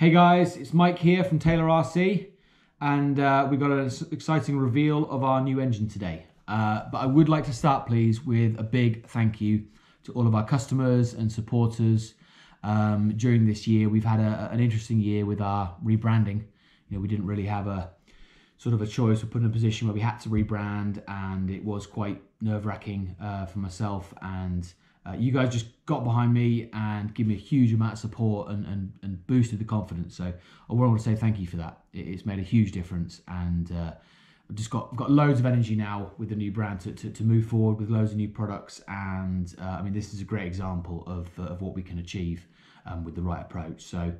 Hey guys, it's Mike here from Taylor RC, and we've got an exciting reveal of our new engine today. But I would like to start, please, with a big thank you to all of our customers and supporters. During this year, we've had an interesting year with our rebranding. You know, we didn't really have a sort of a choice. We're put in a position where we had to rebrand, and it was quite nerve-wracking for myself, and you guys just got behind me and gave me a huge amount of support and boosted the confidence. So I want to say thank you for that. It's made a huge difference, and I've just got loads of energy now with the new brand to move forward with loads of new products. And I mean, this is a great example of what we can achieve with the right approach. So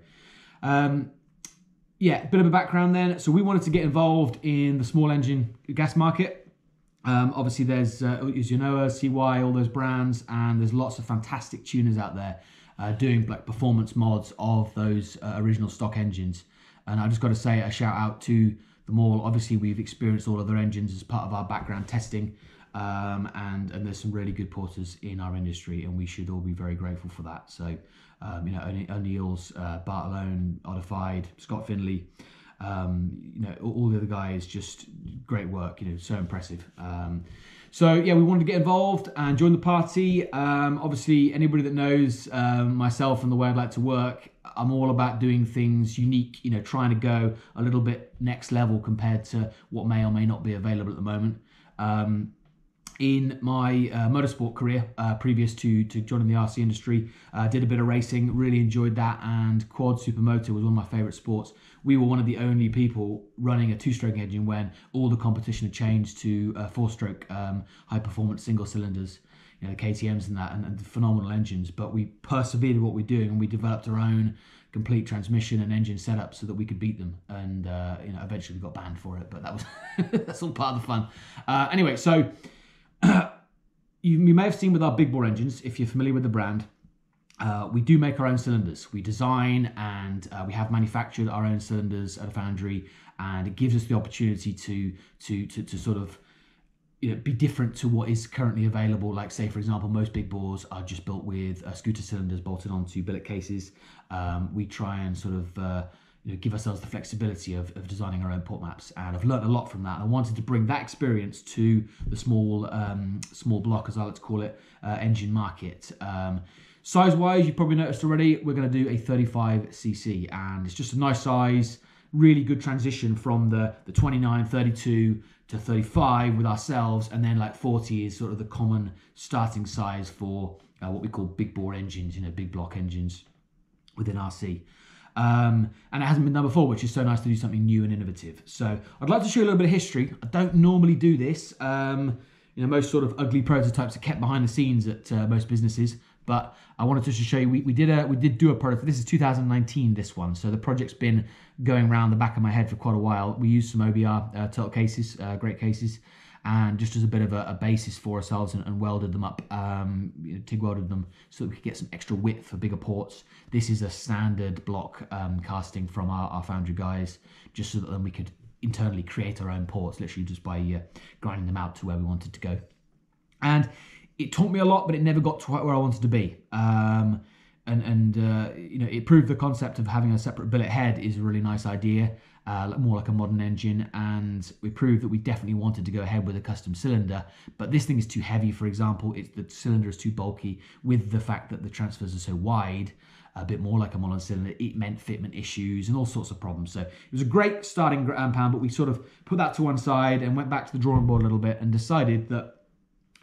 yeah, a bit of a background then. So we wanted to get involved in the small engine gas market. Obviously there's Uzunoa, CY, all those brands, and there's lots of fantastic tuners out there doing like performance mods of those original stock engines. And I've just got to say a shout out to them all. Obviously we've experienced all of their engines as part of our background testing, and there's some really good porters in our industry, and we should all be very grateful for that. So you know, O'Neil's, Bartolone, Oddified, Scott Finlay, you know, all the other guys, just great work, you know, so impressive. So yeah, we wanted to get involved and join the party. Obviously anybody that knows myself and the way I'd like to work, I'm all about doing things unique, you know, trying to go a little bit next level compared to what may or may not be available at the moment. In my motorsport career, previous to joining the RC industry, did a bit of racing, really enjoyed that, and quad supermoto was one of my favorite sports. We were one of the only people running a two-stroke engine when all the competition had changed to four-stroke high-performance single cylinders, you know, the KTMs and that, and the phenomenal engines. But we persevered at what we're doing, and we developed our own complete transmission and engine setup so that we could beat them. And you know, eventually we got banned for it, but that was that's all part of the fun. Anyway, so you may have seen with our big bore engines, if you're familiar with the brand, we do make our own cylinders. We design and we have manufactured our own cylinders at a foundry, and it gives us the opportunity to sort of, you know, be different to what is currently available. Like, say for example, most big bores are just built with scooter cylinders bolted onto billet cases. We try and sort of you know, give ourselves the flexibility of designing our own port maps, and I've learned a lot from that. And I wanted to bring that experience to the small block, as I like to call it, engine market. Size-wise, you probably noticed already, we're going to do a 35cc, and it's just a nice size, really good transition from the 29, 32 to 35 with ourselves, and then like 40 is sort of the common starting size for what we call big bore engines, you know, big block engines within RC. And it hasn't been done before, which is so nice to do something new and innovative. So I'd like to show you a little bit of history. I don't normally do this. You know, most sort of ugly prototypes are kept behind the scenes at most businesses, but I wanted to show you, we did do a prototype. This is 2019, this one. So the project's been going around the back of my head for quite a while. We used some OBR turtle cases, great cases, and just as a bit of a basis for ourselves, and welded them up, you know, TIG welded them so that we could get some extra width for bigger ports. This is a standard block casting from our foundry guys, just so that then we could internally create our own ports, literally just by grinding them out to where we wanted to go. And it taught me a lot, but it never got to quite where I wanted to be. And you know, it proved the concept of having a separate billet head is a really nice idea, more like a modern engine, and we proved that we definitely wanted to go ahead with a custom cylinder. But this thing is too heavy, for example. It's the cylinder is too bulky, with the fact that the transfers are so wide, a bit more like a modern cylinder. It meant fitment issues and all sorts of problems. So it was a great starting ground pound, but we sort of put that to one side and went back to the drawing board a little bit, and decided that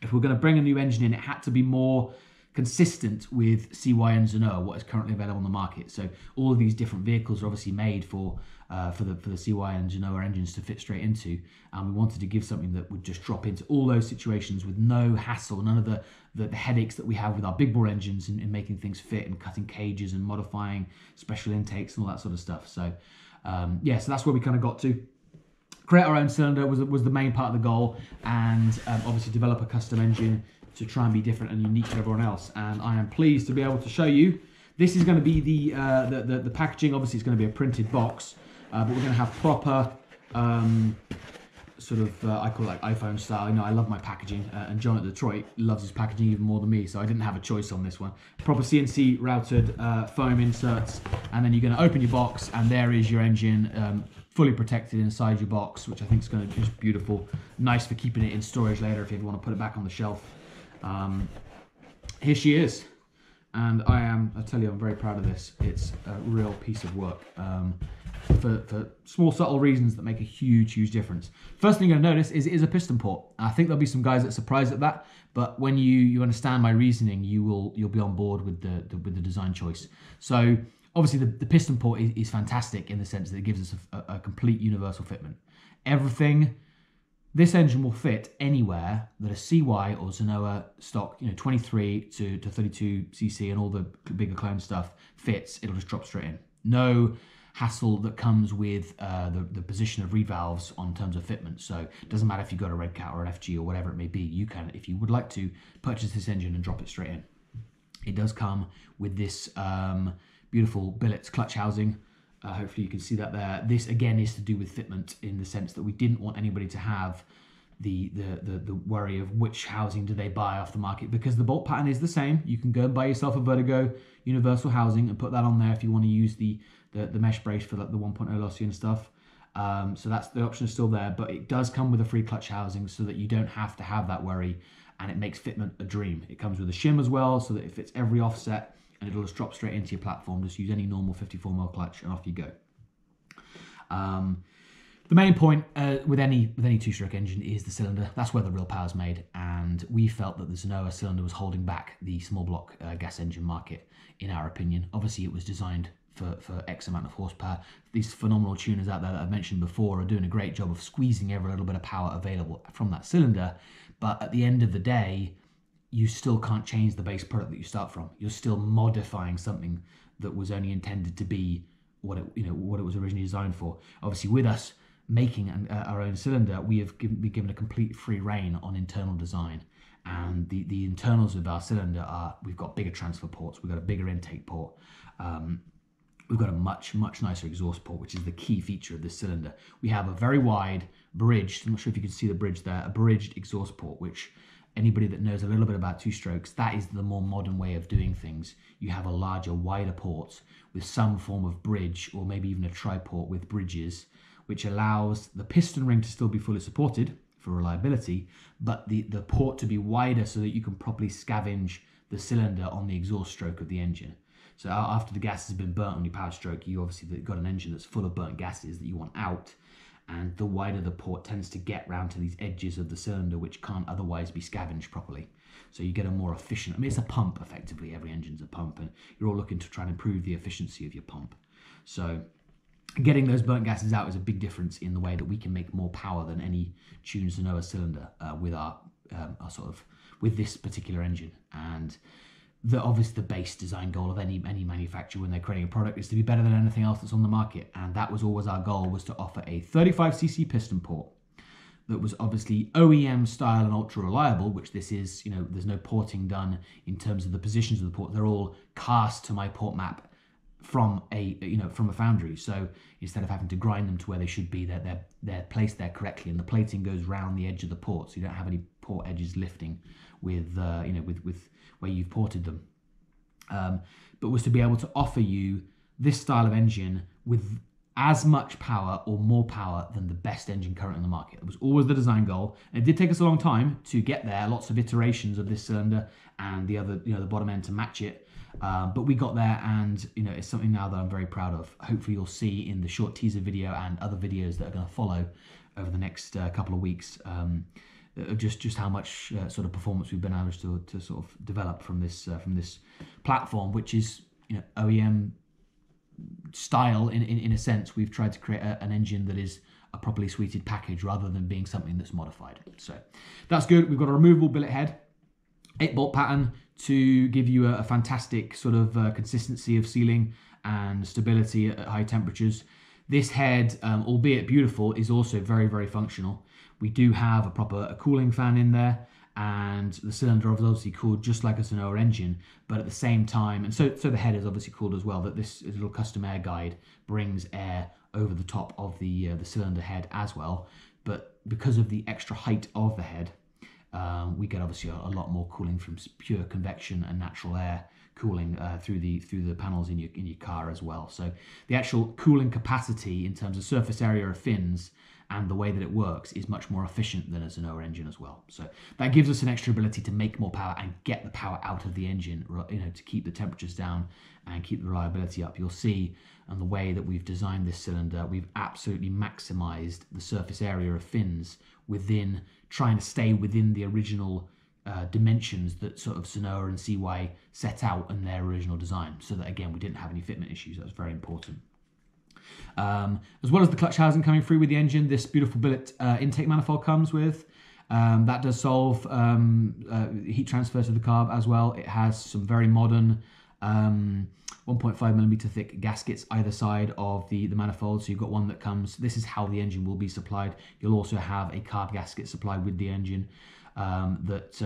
if we're going to bring a new engine in, it had to be more consistent with CY and Zenoah, what is currently available on the market. So all of these different vehicles are obviously made for the CY and Zenoah engines to fit straight into, and we wanted to give something that would just drop into all those situations with no hassle, none of the headaches that we have with our big bore engines in making things fit and cutting cages and modifying special intakes and all that sort of stuff. So yeah, so that's where we kind of got to. Create our own cylinder was the main part of the goal, and obviously develop a custom engine to try and be different and unique to everyone else. And I am pleased to be able to show you. This is going to be the packaging. Obviously it's going to be a printed box, but we're going to have proper sort of, I call it like iPhone style. You know, I love my packaging, and John at Detroit loves his packaging even more than me, so I didn't have a choice on this one. Proper CNC routed foam inserts, and then you're going to open your box, and there is your engine, fully protected inside your box, which I think is going to be just beautiful. Nice for keeping it in storage later if you ever want to put it back on the shelf. Here she is. And I tell you, I'm very proud of this. It's a real piece of work, for small, subtle reasons that make a huge, huge difference. First thing you're gonna notice is it is a piston port. I think there'll be some guys that are surprised at that, but when you understand my reasoning, you'll be on board with the design choice. So obviously the piston port is fantastic in the sense that it gives us a complete universal fitment. Everything. This engine will fit anywhere that a CY or Zenoah stock, 23 to 32 cc and all the bigger clone stuff fits. It'll just drop straight in. No hassle that comes with the position of reed valves on terms of fitment. So it doesn't matter if you've got a Red Cat or an FG or whatever it may be. You can, if you would like to, purchase this engine and drop it straight in. It does come with this beautiful billets clutch housing. Hopefully you can see that there. This again is to do with fitment in the sense that we didn't want anybody to have the worry of which housing do they buy off the market, because the bolt pattern is the same. You can go and buy yourself a Vertigo universal housing and put that on there if you want to use the mesh brace for like the 1.0 Lossian stuff. So that's the option is still there, but it does come with a free clutch housing so that you don't have to have that worry, and it makes fitment a dream. It comes with a shim as well so that it fits every offset, and it'll just drop straight into your platform. Just use any normal 54mm clutch and off you go. The main point with any two-stroke engine is the cylinder. That's where the real power's made, and we felt that the Zenoah cylinder was holding back the small block gas engine market, in our opinion. Obviously, it was designed for X amount of horsepower. These phenomenal tuners out there that I've mentioned before are doing a great job of squeezing every little bit of power available from that cylinder, but at the end of the day, you still can't change the base product that you start from. You're still modifying something that was only intended to be what it was originally designed for. Obviously, with us making our own cylinder, we have been given a complete free rein on internal design. And the internals of our cylinder are, we've got bigger transfer ports, we've got a bigger intake port, we've got a much, much nicer exhaust port, which is the key feature of this cylinder. We have a very wide bridged, I'm not sure if you can see the bridge there, a bridged exhaust port, which anybody that knows a little bit about two strokes, that is the more modern way of doing things. You have a larger, wider port with some form of bridge, or maybe even a triport with bridges, which allows the piston ring to still be fully supported for reliability, but the port to be wider so that you can properly scavenge the cylinder on the exhaust stroke of the engine. So after the gas has been burnt on your power stroke, you obviously got an engine that's full of burnt gases that you want out. And the wider the port tends to get round to these edges of the cylinder, which can't otherwise be scavenged properly. So you get a more efficient, I mean, it's a pump effectively, every engine's a pump, and you're all looking to try and improve the efficiency of your pump. So getting those burnt gases out is a big difference in the way that we can make more power than any tuned Zenoah cylinder with our sort of, with this particular engine. And obviously the base design goal of any manufacturer when they're creating a product is to be better than anything else that's on the market, and that was always our goal, was to offer a 35cc piston port that was obviously OEM style and ultra reliable, which this is. You know, there's no porting done in terms of the positions of the port. They're all cast to my port map from a from a foundry. So instead of having to grind them to where they should be, they're placed there correctly, and the plating goes round the edge of the port, so you don't have any port edges lifting with with where you've ported them, but was to be able to offer you this style of engine with as much power or more power than the best engine currently on the market. It was always the design goal, and it did take us a long time to get there. Lots of iterations of this cylinder and the other, the bottom end to match it, but we got there, and it's something now that I'm very proud of. Hopefully you'll see in the short teaser video and other videos that are going to follow over the next couple of weeks, just how much sort of performance we've been able to sort of develop from this platform, which is OEM style in a sense. We've tried to create an engine that is a properly suited package rather than being something that's modified. So that's good. We've got a removable billet head, 8-bolt pattern to give you a fantastic sort of consistency of sealing and stability at high temperatures. This head, albeit beautiful, is also very, very functional. We do have a proper cooling fan in there, and the cylinder is obviously cooled just like a Zenoah engine, but at the same time, and so the head is obviously cooled as well, that this little custom air guide brings air over the top of the cylinder head as well. But because of the extra height of the head, we get obviously a lot more cooling from pure convection and natural air cooling through the panels in your car as well. So the actual cooling capacity in terms of surface area of fins and the way that it works is much more efficient than a Zenoa engine as well. So that gives us an extra ability to make more power and get the power out of the engine, you know, to keep the temperatures down and keep the reliability up. You'll see on the way that we've designed this cylinder, we've absolutely maximized the surface area of fins within trying to stay within the original dimensions that sort of Zenoa and CY set out in their original design, so that again we didn't have any fitment issues. That was very important. As well as the clutch housing coming through with the engine, this beautiful billet intake manifold comes with. That does solve heat transfer to the carb as well. It has some very modern 1.5mm thick gaskets either side of the manifold. So you've got one that comes, this is how the engine will be supplied. You'll also have a carb gasket supplied with the engine that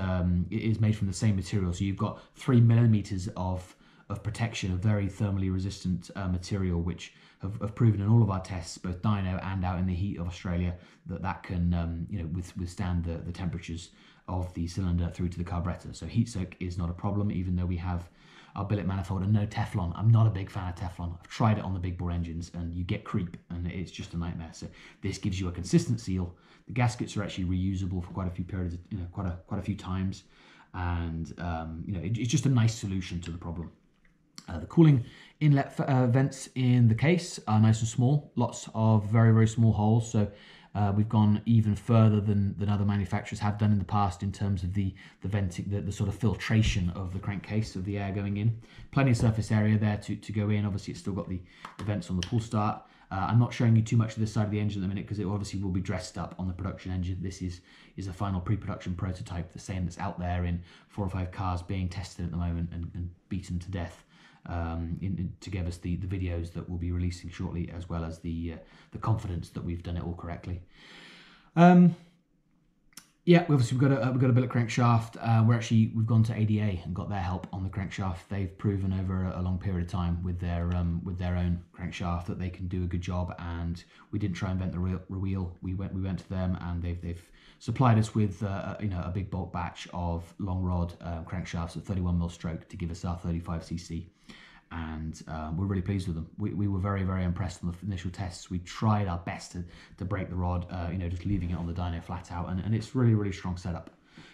is made from the same material. So you've got 3mm of protection, a very thermally resistant material, which have proven in all of our tests, both dyno and out in the heat of Australia, that can withstand the temperatures of the cylinder through to the carburetor. So heat soak is not a problem, even though we have our billet manifold and no Teflon. I'm not a big fan of Teflon. I've tried it on the big bore engines and you get creep and it's just a nightmare. So this gives you a consistent seal. The gaskets are actually reusable for quite a few periods, quite a few times, and it's just a nice solution to the problem. The cooling inlet vents in the case are nice and small, lots of very, very small holes. So we've gone even further than other manufacturers have done in the past in terms of the venting, the sort of filtration of the crankcase of the air going in. Plenty of surface area there to go in. Obviously, it's still got the vents on the pull start. I'm not showing you too much of this side of the engine at the minute because it obviously will be dressed up on the production engine. This is a final pre-production prototype, the same that's out there in 4 or 5 cars being tested at the moment and beaten to death. To give us the videos that we'll be releasing shortly, as well as the confidence that we've done it all correctly. Yeah, obviously we've got a billet crankshaft. We've gone to ADA and got their help on the crankshaft. They've proven over a long period of time with their own crankshaft that they can do a good job. And we didn't try and invent the wheel. We went to them, and they've supplied us with a big bulk batch of long rod crankshafts at 31mm stroke to give us our 35cc. And we're really pleased with them. We were very, very impressed on the initial tests. We tried our best to break the rod, just leaving it on the dyno flat out. And it's really, really strong setup.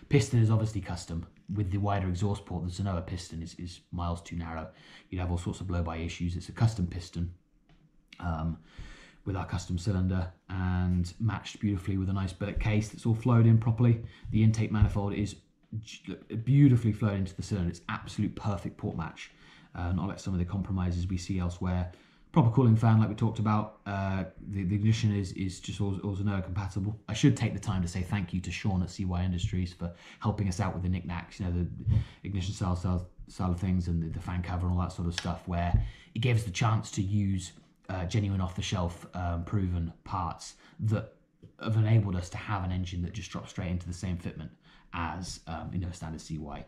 Piston is obviously custom. With the wider exhaust port, the Zenoa piston is miles too narrow. You'd have all sorts of blow-by issues. It's a custom piston with our custom cylinder, and matched beautifully with a nice billet case that's all flowed in properly. The intake manifold is beautifully flowed into the cylinder. It's absolute perfect port match. Not like some of the compromises we see elsewhere. Proper cooling fan, like we talked about. The ignition is just also Zenoa compatible. I should take the time to say thank you to Sean at CY Industries for helping us out with the knickknacks, the ignition style of things, and the fan cover and all that sort of stuff, where it gave us the chance to use genuine off-the-shelf proven parts that have enabled us to have an engine that just drops straight into the same fitment as standard CY.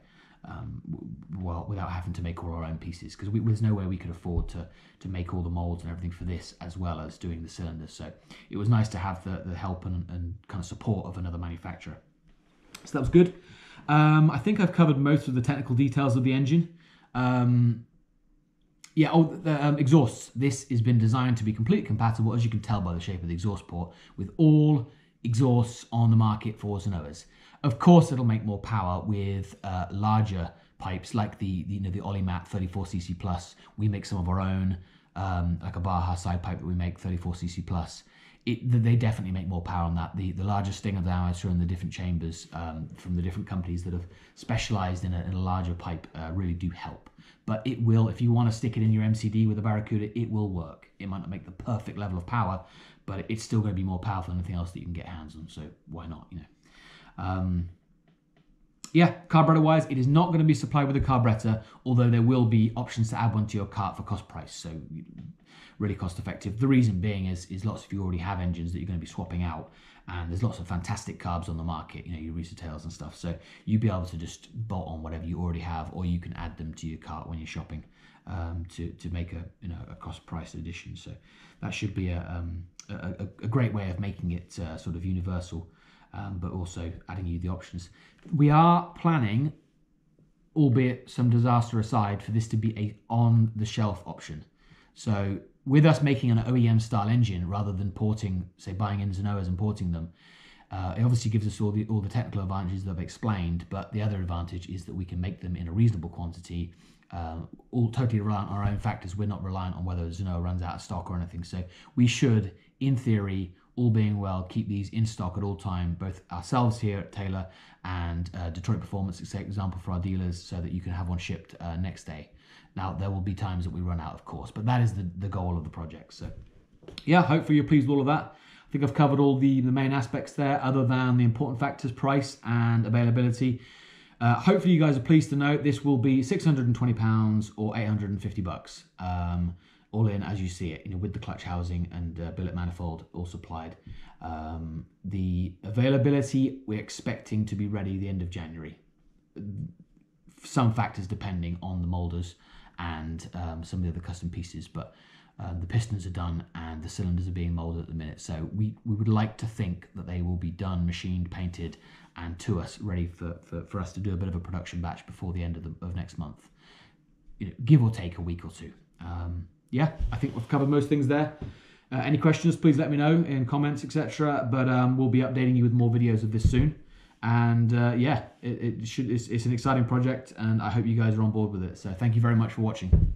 Well, without having to make all our own pieces, because there's no way we could afford to make all the molds and everything for this, as well as doing the cylinder. So it was nice to have the help and kind of support of another manufacturer. So that was good. I think I've covered most of the technical details of the engine. The exhausts. This has been designed to be completely compatible, as you can tell by the shape of the exhaust port, with all exhausts on the market for Zenoas. Of course, it'll make more power with larger pipes like the Olimat 34cc plus. We make some of our own, like a Baja side pipe that we make 34cc plus. They definitely make more power on that. The larger stinger diameter and the different chambers from the different companies that have specialised in a larger pipe really do help. But it will, if you want to stick it in your MCD with a Barracuda, it will work. It might not make the perfect level of power, but it's still going to be more powerful than anything else that you can get hands on. So why not, carburetor wise, it is not going to be supplied with a carburetor, although there will be options to add one to your cart for cost price. So really cost effective. The reason being is lots of you already have engines that you're going to be swapping out, and there's lots of fantastic carbs on the market, your Rooster Tales and stuff. So you'll be able to just bolt on whatever you already have, or you can add them to your cart when you're shopping. to make a, you know, a cost price addition. So that should be a great way of making it sort of universal, but also adding you the options. We are planning, albeit some disaster aside, for this to be a on-the-shelf option. So with us making an OEM-style engine rather than porting, say, buying in Zenoahs and porting them, it obviously gives us all the technical advantages that I've explained, but the other advantage is that we can make them in a reasonable quantity, all totally reliant on our own factors. We're not reliant on whether Zenoa runs out of stock or anything. So we should, in theory, all being well, keep these in stock at all time, both ourselves here at Taylor and Detroit Performance, example, for our dealers, so that you can have one shipped next day. Now, there will be times that we run out, of course, but that is the goal of the project. So, yeah, hopefully you're pleased with all of that. I think I've covered all the main aspects there, other than the important factors, price and availability. Hopefully you guys are pleased to know this will be £620 or $850, all in as you see it, you know, with the clutch housing and billet manifold all supplied. The availability, we're expecting to be ready the end of January. Some factors depending on the molders and some of the other custom pieces, but the pistons are done and the cylinders are being molded at the minute. So we would like to think that they will be done, machined, painted, and to us, ready for us to do a bit of a production batch before the end of next month. You know, give or take a week or two. Yeah, I think we've covered most things there. Any questions, please let me know in comments, etc. But we'll be updating you with more videos of this soon. And yeah, it's an exciting project, and I hope you guys are on board with it. So thank you very much for watching.